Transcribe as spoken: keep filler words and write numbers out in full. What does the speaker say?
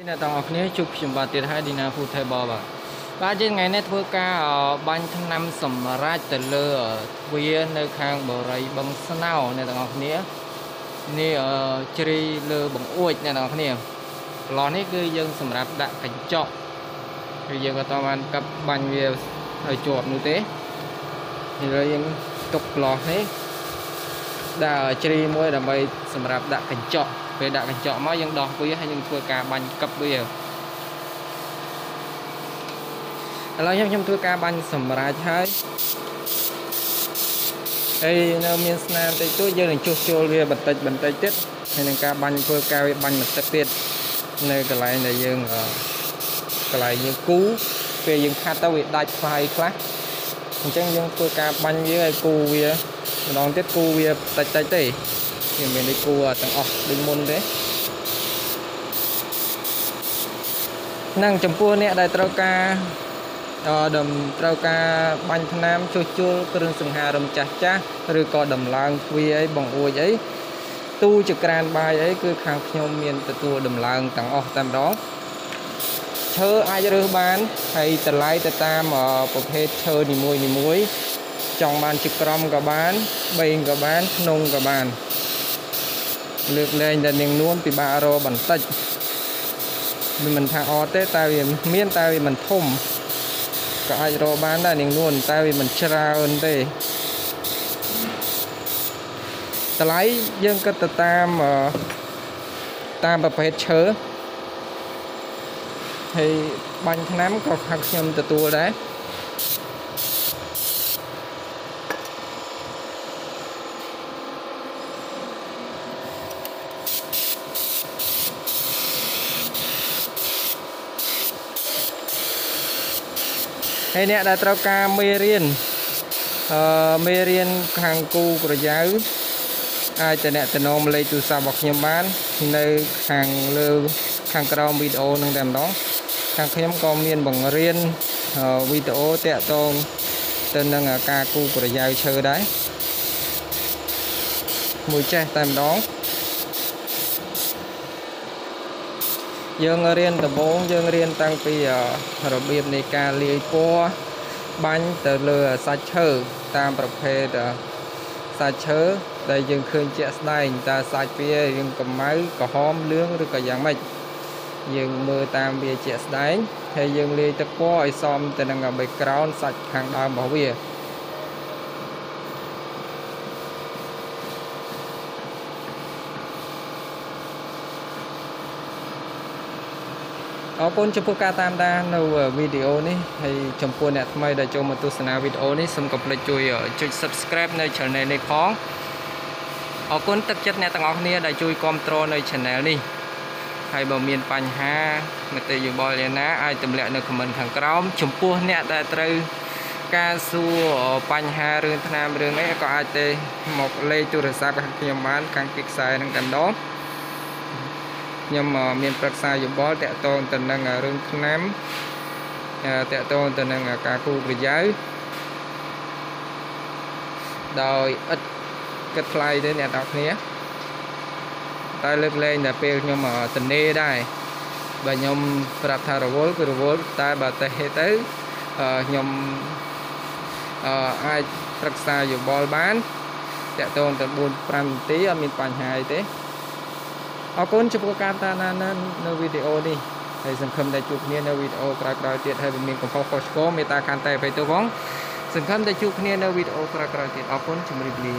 ในตอนนี้ชุบชุมบาติให้ดีนะผู้ไทยบอบะบ้านเช่นไงในทั่วกาบ้านทั้งน้ำสมราชเลือเวียนในคางบ่อไรบังสนาวในตอนนี้นี่จรีเลือบังอวยในตอนนี้หล่อนี่คือยังสำหรับดักกันเจาะคือยังก็ตอนมันกับบ้านเวียให้จบนู่นเต้นี่เรายังตกหล่อนี่ด่าจรีมวยดับไปสำหรับดักกันเจาะไปดักกันเจาะมายังดอกเบี้ยให้ยังตัวกาบันกับเบี้ยเรายังยังตัวกาบันสมราชให้ไอ้เนื้อเมียนสนามแต่ตัวเยอะหนึ่งจุดจุดเบี้ยบันเตยบันเตยเต็ดให้หนึ่งกาบันตัวกาบันมันจะเต็ดในกระไรในยังกระไรยังกู้เบี้ยยังคาตาเวได้ไฟคลักจังยังตัวกาบันเยอะกู้เบี้ยลองเต็ดกู้เบี้ยเตยเตยเตยยังไม่ได้กลัวต้องออกดึงมุนเด้นั่งจำพวกเนี่ยได้เต้ากาดมเต้ากาบันพนามชูชูกระดึงสังหารมจัดจ้าหรือก็ดมลางเวียบังอวยไอ้ตู้จักรานบายไอ้คือข่าวพยมเมียนแต่ตัวดมลางต้องออกตามร้องเชอไอจะรู้บ้านใครแต่ไล่แต่ตามประเภทเชอหนีมวยหนีมวยจองบ้านจิกรอมกับบ้านเบงกับบ้านนงกับบ้านเลือกเลยแต่เนียงนุ่มปีบาโรบันตัดมันมันทางออเตตาวีเมียนตาวีมันทุ่มก็ไอโรบ้านได้เนียงนุ่มตาวีมันชราอันเตแต่ไลยังก็จะตามตามประเภทเชื้อให้บันน้ำก็หักยมแต่ตัวได้ไอเนี่ยได้เต้ากาเมรียนเมรียนคางกูกระยาไอแต่เนี่ยแต่นมเลยจูซาบอกยมบ้านในคางเลือคางกระดองวิดีโอหนึ่งแต่น้องคางขยมกองเมียนบังเรียนวิดีโอเตะตรงจนนั่งกากูกระยาเชื่อได้มือแจแต่น้องยังเรียนแต่โบงยังเรียนตั้งปีระเบียบในการเลี้ยงปัวบันแต่เรือสัตว์เชื้อตามประเภทสัตว์เชื้อแต่ยังเคยเจาะได้แต่สัตว์เปียยังกับไม้กับหอมเลื้องหรือกับอย่างไม่ยังมือตามเบียเจาะได้แต่ยังเลี้ยงแต่ปัวไอซอมแต่นั่งกับใบกรอนสัตว์ข้างดาวบ่าวเบียขอบคุณชมพูการตามด้านในวิดีโอนี้ให้ชมพูเนี่ยทำไมได้ชมมาตุสนาวิดีโอนี้สมกับเลยช่วยจุด subscribe ในช่องในของขอบคุณตักจัดเนี่ยต่างออกนี้ได้ช่วยคอนโทรลในช่องนี้ให้บ่มีปัญหาไม่ติดอยู่บ่อยเลยนะไอ้ตุ่มแหล่ในคอมเมนต์ทางกล้องชมพูเนี่ยได้เตยการสู้ปัญหาเรื่องทนามเรื่องไอ้ก็ไอ้เตยหมกเลยจุดสารพัดพยาบาลการกิจสายนั่งกันดอกยมเมียนปรักษาอยู่บ่อแต่ตอนตอนนั้นเรื่องน้ำแต่ตอนตอนนั้นการกู้กระจายโดยอัดกระจายได้เนี่ยดอกนี้ตายเล็กๆแต่เพียงยมตอนนี้ได้บ่ยมปรับทารวงกระวงตายบ่แต่เหตุนั้นยมไอ้ปรักษาอยู่บ่อบ้านแต่ตอนตอนบุญพรำตีมีปัญหาอีกขอบคุณชมการตามด้านในวิดีโอนี้ให้สังคมได้จุกเนี่ยในวิดีโอกระจายเตียดให้เป็นมีของพ่อโคชโก้เมตตาการแต่ไปตัวของสังคมได้จุกเนี่ยในวิดีโอกระจายเตียดขอบคุณชมรีบลี